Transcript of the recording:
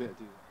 bit, dude.